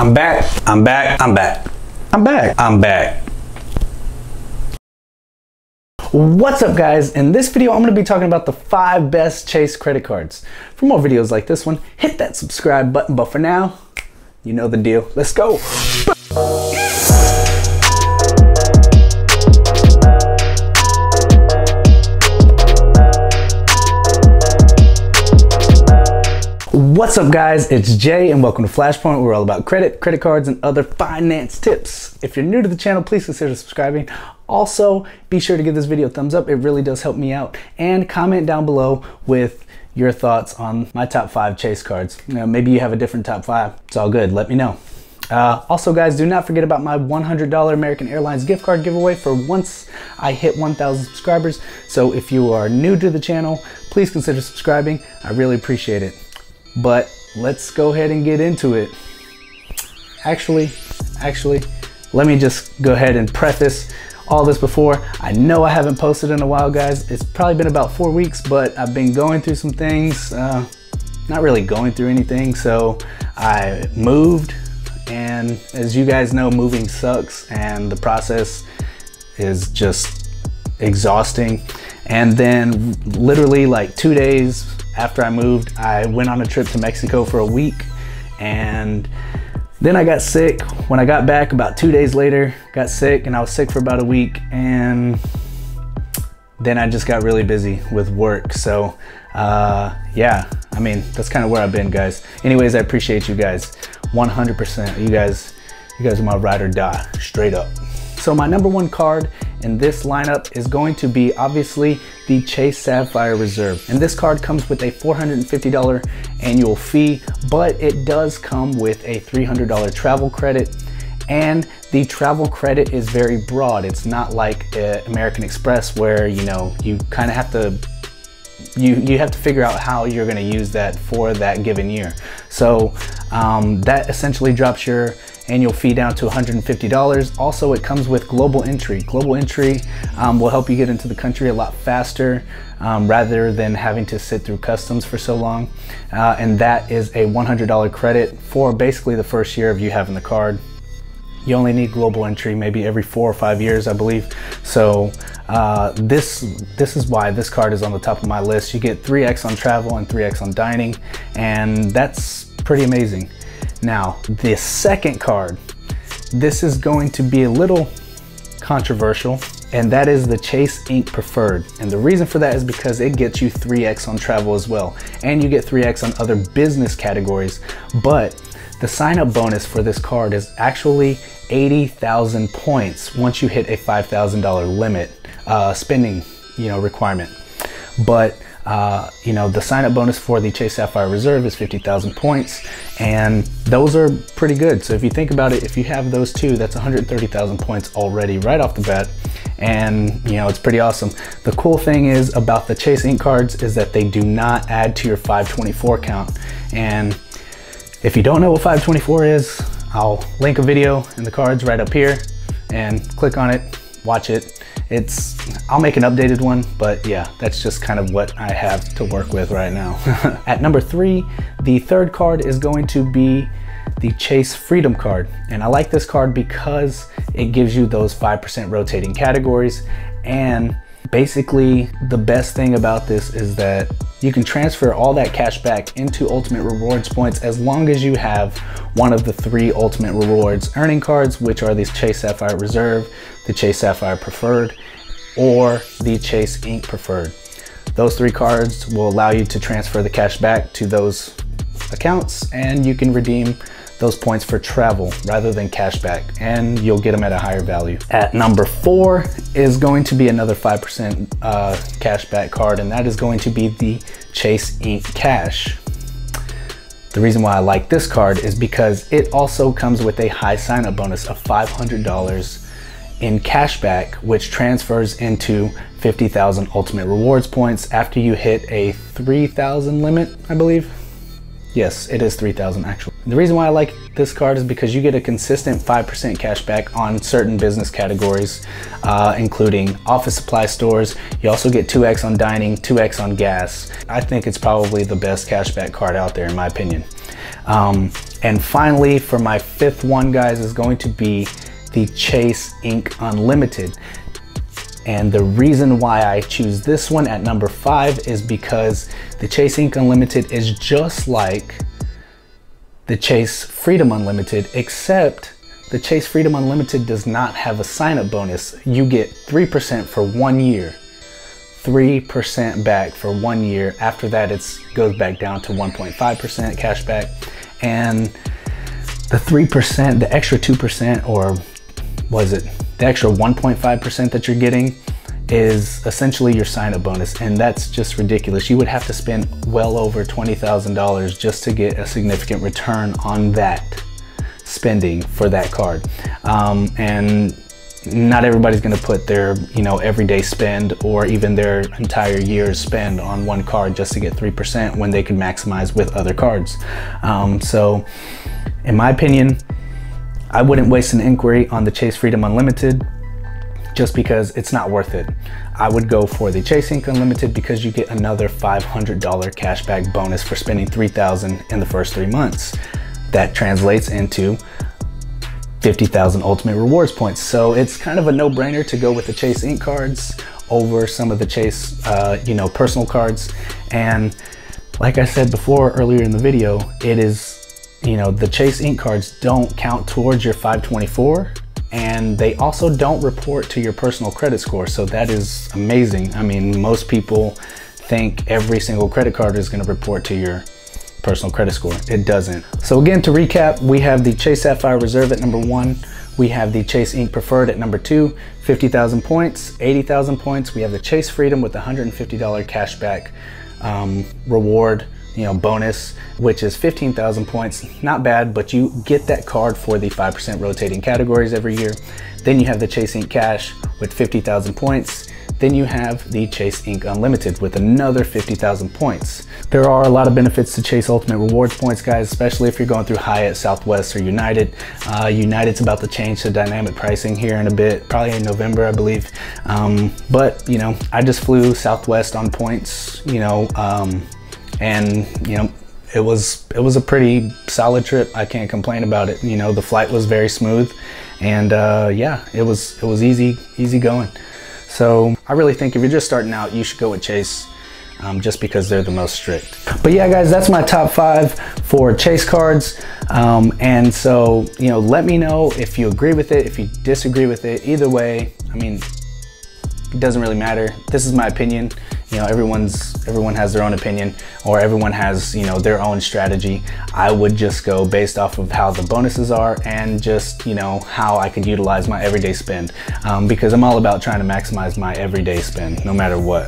I'm back. I'm back. I'm back. I'm back. I'm back. What's up, guys? In this video, I'm going to be talking about the 5 best Chase credit cards. For more videos like this one, hit that subscribe button. But for now, you know the deal. Let's go. What's up, guys? It's Jay and welcome to Flashpoint. We're all about credit, credit cards, and other finance tips. If you're new to the channel, please consider subscribing. Also, be sure to give this video a thumbs up. It really does help me out. And comment down below with your thoughts on my top 5 Chase cards. You know, maybe you have a different top 5. It's all good. Let me know. Also, guys, do not forget about my $100 American Airlines gift card giveaway for once I hit 1,000 subscribers. So if you are new to the channel, please consider subscribing. I really appreciate it. But let's go ahead and get into it. Actually, let me just go ahead and preface all this before. I know I haven't posted in a while, guys. It's probably been about 4 weeks, but I've been going through some things. Not really going through anything. So I moved, and as you guys know, moving sucks, and the process is just exhausting. And then literally like 2 days after I moved, I went on a trip to Mexico for a week, and then I got sick. When I got back about 2 days later, got sick, and I was sick for about a week, and then I just got really busy with work. So yeah, I mean, that's kind of where I've been, guys. Anyways, I appreciate you guys 100%. You guys are my ride or die, straight up. So my number 1 card in this lineup is going to be obviously the Chase Sapphire Reserve. And this card comes with a $450 annual fee, but it does come with a $300 travel credit. And the travel credit is very broad. It's not like American Express where, you know, you kind of have to you have to figure out how you're going to use that for that given year. So that essentially drops your annual fee down to $150. Also, it comes with global entry. Global entry will help you get into the country a lot faster rather than having to sit through customs for so long. And that is a $100 credit for basically the first year of you having the card. You only need global entry maybe every 4 or 5 years, I believe. So this is why this card is on the top of my list. You get 3x on travel and 3x on dining, and that's pretty amazing. Now, the second card, this is going to be a little controversial, and that is the Chase Ink Preferred. And the reason for that is because it gets you 3x on travel as well, and you get 3x on other business categories. But the sign-up bonus for this card is actually 80,000 points once you hit a $5,000 limit, spending, you know, requirement. But you know, the sign-up bonus for the Chase Sapphire Reserve is 50,000 points, and those are pretty good. So if you think about it, if you have those two, that's 130,000 points already right off the bat, and you know, it's pretty awesome. The cool thing is about the Chase Ink cards is that they do not add to your 524 count. And if you don't know what 524 is, I'll link a video in the cards right up here, and click on it, watch it. I'll make an updated one, but yeah, that's just kind of what I have to work with right now. At number 3, the third card is going to be the Chase Freedom card. And I like this card because it gives you those 5% rotating categories. And basically the best thing about this is that you can transfer all that cash back into Ultimate Rewards points as long as you have one of the 3 Ultimate Rewards earning cards, which are these Chase Sapphire Reserve, the Chase Sapphire Preferred, or the Chase Ink Preferred. Those 3 cards will allow you to transfer the cash back to those accounts, and you can redeem those points for travel rather than cashback, and you'll get them at a higher value. At number 4 is going to be another 5% cashback card, and that is going to be the Chase Ink Cash. The reason why I like this card is because it also comes with a high sign-up bonus of $500 in cashback, which transfers into 50,000 Ultimate Rewards points after you hit a 3,000 limit, I believe. Yes, it is 3,000 actually. The reason why I like this card is because you get a consistent 5% cashback on certain business categories, including office supply stores. You also get 2x on dining, 2x on gas. I think it's probably the best cashback card out there in my opinion. And finally, for my fifth one, guys, is going to be the Chase Ink Unlimited. And the reason why I choose this one at number 5 is because the Chase Ink Unlimited is just like the Chase Freedom Unlimited, except the Chase Freedom Unlimited does not have a sign-up bonus. You get 3% for 1 year, 3% back for 1 year. After that, it goes back down to 1.5% cash back. And the 3%, the extra 2%, or was it the extra 1.5% that you're getting, is essentially your sign-up bonus, and that's just ridiculous. You would have to spend well over $20,000 just to get a significant return on that spending for that card. And not everybody's going to put their, you know, everyday spend or even their entire year's spend on one card just to get 3% when they can maximize with other cards. So in my opinion, I wouldn't waste an inquiry on the Chase Freedom Unlimited just because it's not worth it. I would go for the Chase Ink Unlimited because you get another $500 cashback bonus for spending $3,000 in the first 3 months. That translates into 50,000 Ultimate Rewards points. So it's kind of a no-brainer to go with the Chase Ink cards over some of the Chase, you know, personal cards. And like I said before, earlier in the video, it is, you know, the Chase Ink cards don't count towards your 524, and they also don't report to your personal credit score. So that is amazing. I mean, most people think every single credit card is going to report to your personal credit score. It doesn't. So again, to recap, we have the Chase Sapphire Reserve at number 1. We have the Chase Ink Preferred at number 2, 50,000 points, 80,000 points. We have the Chase Freedom with $150 cashback reward, you know, bonus, which is 15,000 points. Not bad, but you get that card for the 5% rotating categories every year. Then you have the Chase Ink Cash with 50,000 points. Then you have the Chase Ink Unlimited with another 50,000 points. There are a lot of benefits to Chase Ultimate Rewards points, guys, especially if you're going through Hyatt, Southwest, or United. United's about to change to dynamic pricing here in a bit, probably in November, I believe. But, you know, I just flew Southwest on points, you know, and, you know, it was a pretty solid trip. I can't complain about it. You know, the flight was very smooth, and yeah, it was easy going. So I really think if you're just starting out, you should go with Chase just because they're the most strict. But yeah, guys, that's my top 5 for Chase cards. And so, you know, let me know if you agree with it, if you disagree with it. Either way, I mean, it doesn't really matter. This is my opinion. You know, everyone has their own opinion, or everyone has, you know, their own strategy. I would just go based off of how the bonuses are and just, you know, how I could utilize my everyday spend, because I'm all about trying to maximize my everyday spend no matter what.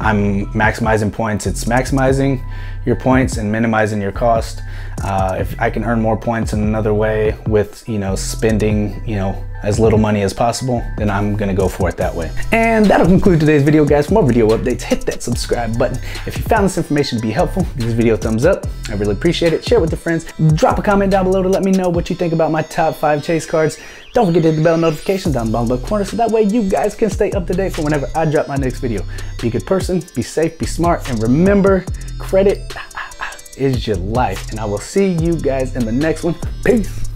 I'm maximizing points. It's maximizing your points and minimizing your cost. If I can earn more points in another way with, you know, spending, you know, as little money as possible, then I'm gonna go for it that way. And that'll conclude today's video, guys. For more video updates, hit that subscribe button. If you found this information to be helpful, give this video a thumbs up. I really appreciate it. Share it with your friends. Drop a comment down below to let me know what you think about my top 5 Chase cards. Don't forget to hit the bell notification down in the bottom left corner so that way you guys can stay up to date for whenever I drop my next video. Be a good person, be safe, be smart, and remember, credit is your life. And I will see you guys in the next one. Peace.